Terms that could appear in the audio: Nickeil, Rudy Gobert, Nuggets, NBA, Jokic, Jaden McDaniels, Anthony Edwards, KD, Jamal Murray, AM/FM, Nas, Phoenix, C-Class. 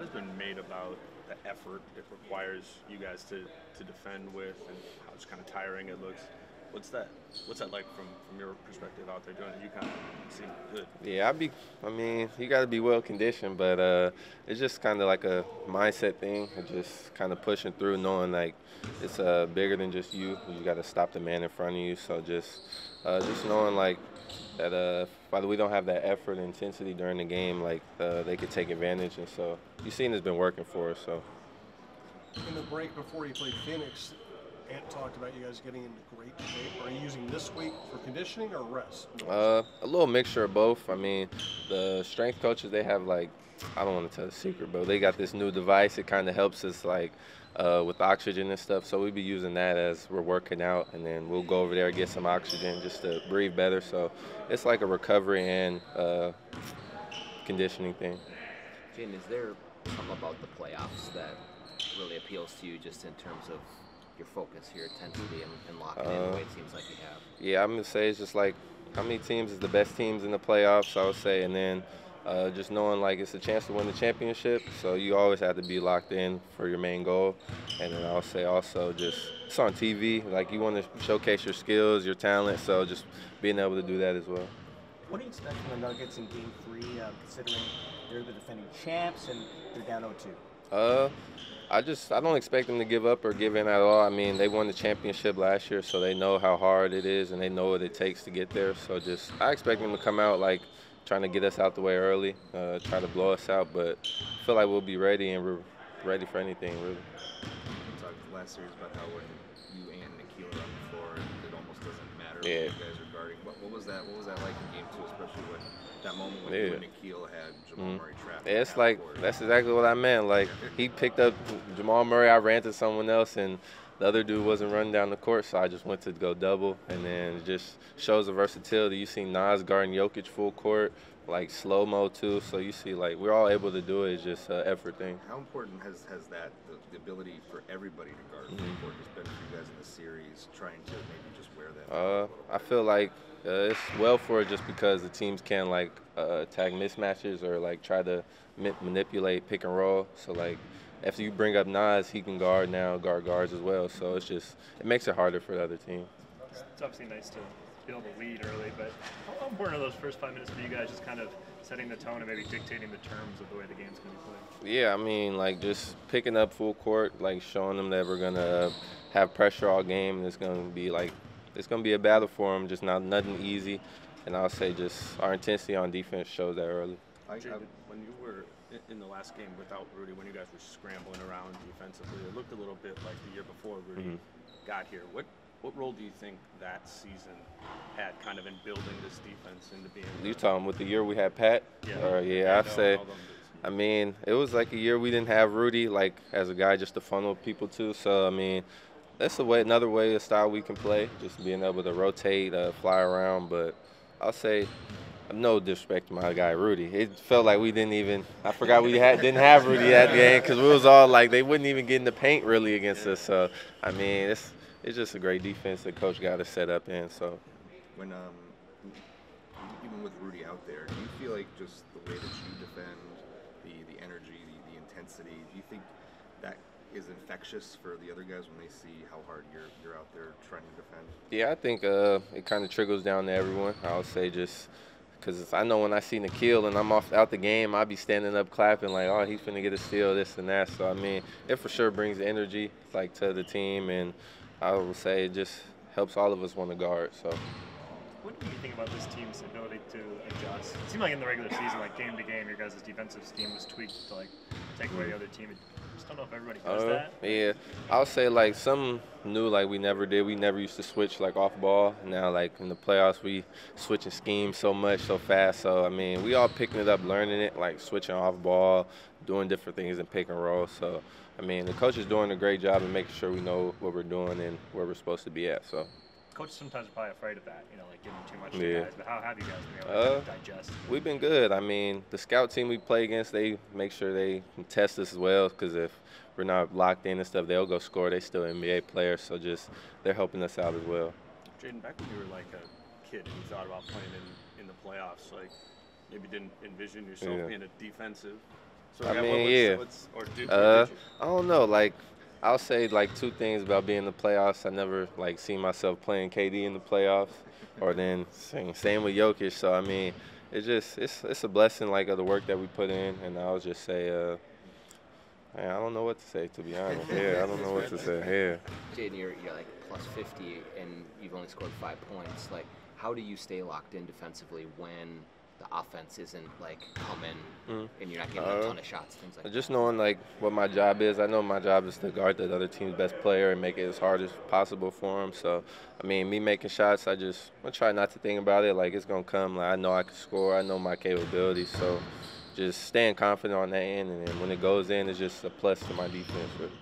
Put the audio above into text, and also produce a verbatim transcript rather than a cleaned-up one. lot has been made about the effort it requires you guys to, to defend with and how it's kind of tiring it looks. What's that? What's that like from, from your perspective out there doing it? You kind of seem good. Yeah, I be. I mean, you got to be well conditioned, but uh, it's just kind of like a mindset thing. Just kind of pushing through, knowing like it's uh, bigger than just you. You got to stop the man in front of you. So just, uh, just knowing like that. Uh, by the way, we don't have that effort and intensity during the game. Like uh, they could take advantage, and so you've seen it's been working for us. So. In the break before you played Phoenix, Ant talked about you guys getting into great shape. Are you using this week for conditioning or rest? Uh, a little mixture of both. I mean, the strength coaches, they have like, I don't want to tell the secret, but they got this new device. It kind of helps us like uh, with oxygen and stuff. So we'll be using that as we're working out, and then we'll go over there and get some oxygen just to breathe better. So it's like a recovery and uh, conditioning thing. Jim, is there something about the playoffs that really appeals to you just in terms of your focus, your intensity, and, and locking uh, in the way it seems like you have? Yeah, I'm going to say it's just like how many teams is the best teams in the playoffs, I would say, and then uh, just knowing like it's a chance to win the championship, so you always have to be locked in for your main goal. And then I'll say also just it's on T V, like you want to showcase your skills, your talent, so just being able to do that as well. What do you expect from the Nuggets in game three, uh, considering they're the defending champs and they're down oh two? Uh, I just I don't expect them to give up or give in at all. I mean, they won the championship last year, so they know how hard it is and they know what it takes to get there. So just I expect them to come out like trying to get us out the way early, uh, try to blow us out. But I feel like we'll be ready, and we're ready for anything really. We talked last series about how when you and Nickeil are on the floor, it almost doesn't matter yeah. what you guys are guarding. What, what was that? What was that like in game two, especially when that moment when, yeah. when Nickeil had Jamal Murray trapped? Yeah, it's like, court. That's exactly what I meant. Like, he picked up Jamal Murray, I ran to someone else, and the other dude wasn't running down the court, so I just went to go double. And then it just shows the versatility. You see Nas guarding Jokic full court, like slow-mo too. So you see, like, we're all able to do it. It's just an effort thing. How important has, has that, the, the ability for everybody to guard full court, has been for you guys in the series, trying to maybe just wear that? Uh, I feel like Uh, it's well for it just because the teams can like uh, tag mismatches or like try to mi manipulate pick and roll. So like after you bring up Nas, he can guard now, guard guards as well. So it's just it makes it harder for the other team. It's obviously nice to be able to lead early, but how important are those first five minutes for you guys? Just kind of setting the tone and maybe dictating the terms of the way the game's going to be played. Yeah, I mean like just picking up full court, like showing them that we're gonna have pressure all game, and it's gonna be like. It's going to be a battle for them, just not nothing easy. And I'll say just our intensity on defense shows that early. I, I, when you were in the last game without Rudy, when you guys were scrambling around defensively, it looked a little bit like the year before Rudy mm-hmm. got here. What what role do you think that season had kind of in building this defense into being? You talking with the year we had Pat? Yeah, or, yeah I'd say. I mean, it was like a year we didn't have Rudy, like as a guy just to funnel people to. So, I mean, that's a way, another way of style we can play, just being able to rotate, uh, fly around. But I'll say, no disrespect to my guy Rudy. It felt like we didn't even, I forgot we had, didn't have Rudy at the game because we was all like, they wouldn't even get in the paint really against us. So, I mean, it's it's just a great defense that Coach got us set up in. So, when um, even with Rudy out there, do you feel like just the way that you defend, the, the energy, the, the intensity, do you think that is infectious for the other guys when they see how hard you're, you're out there trying to defend? Yeah, I think uh, it kind of trickles down to everyone. I would say just because I know when I see Nickeil and I'm off out the game, I'll be standing up clapping like, oh, he's going to get a steal, this and that. So, I mean, it for sure brings the energy like to the team, and I would say it just helps all of us want to guard. So. What do you think about this team's ability to adjust? It seemed like in the regular season, like game to game, your guys' defensive scheme was tweaked to like take away the other team. I just don't know if everybody does uh, that. Yeah, I'll say like something new, like we never did. We never used to switch like off ball. Now like in the playoffs, we switching schemes so much, so fast. So I mean, we all picking it up, learning it, like switching off ball, doing different things in pick and roll. So I mean, the coach is doing a great job in making sure we know what we're doing and where we're supposed to be at. So. Coaches sometimes are probably afraid of that, you know, like giving too much to yeah. guys. But how have you guys been able to uh, digest? We've been good. I mean, the scout team we play against, they make sure they test us as well, because if we're not locked in and stuff, they'll go score. They still N B A players, so just they're helping us out as well. Jaden, back when you were like a kid and you thought about playing in, in the playoffs, like maybe didn't envision yourself yeah. being a defensive So I mean, what's, yeah. What's, or do, uh, I don't know. Like, I'll say like two things about being in the playoffs. I never like seen myself playing K D in the playoffs, or then same, same with Jokic. So I mean, it's just it's it's a blessing like of the work that we put in, and I'll just say. Uh, I don't know what to say, to be honest. Yeah, I don't know what to say. Yeah. Jaden, you're, you're like plus fifty, and you've only scored five points. Like, how do you stay locked in defensively when the offense isn't like coming, mm. and you're not getting uh, a ton of shots, things like just that? Just knowing like what my job is. I know my job is to guard the other team's best player and make it as hard as possible for him. So, I mean, me making shots, I just I try not to think about it. Like, it's gonna come. Like, I know I can score. I know my capabilities. So. Just staying confident on that end, and then when it goes in, it's just a plus to my defense.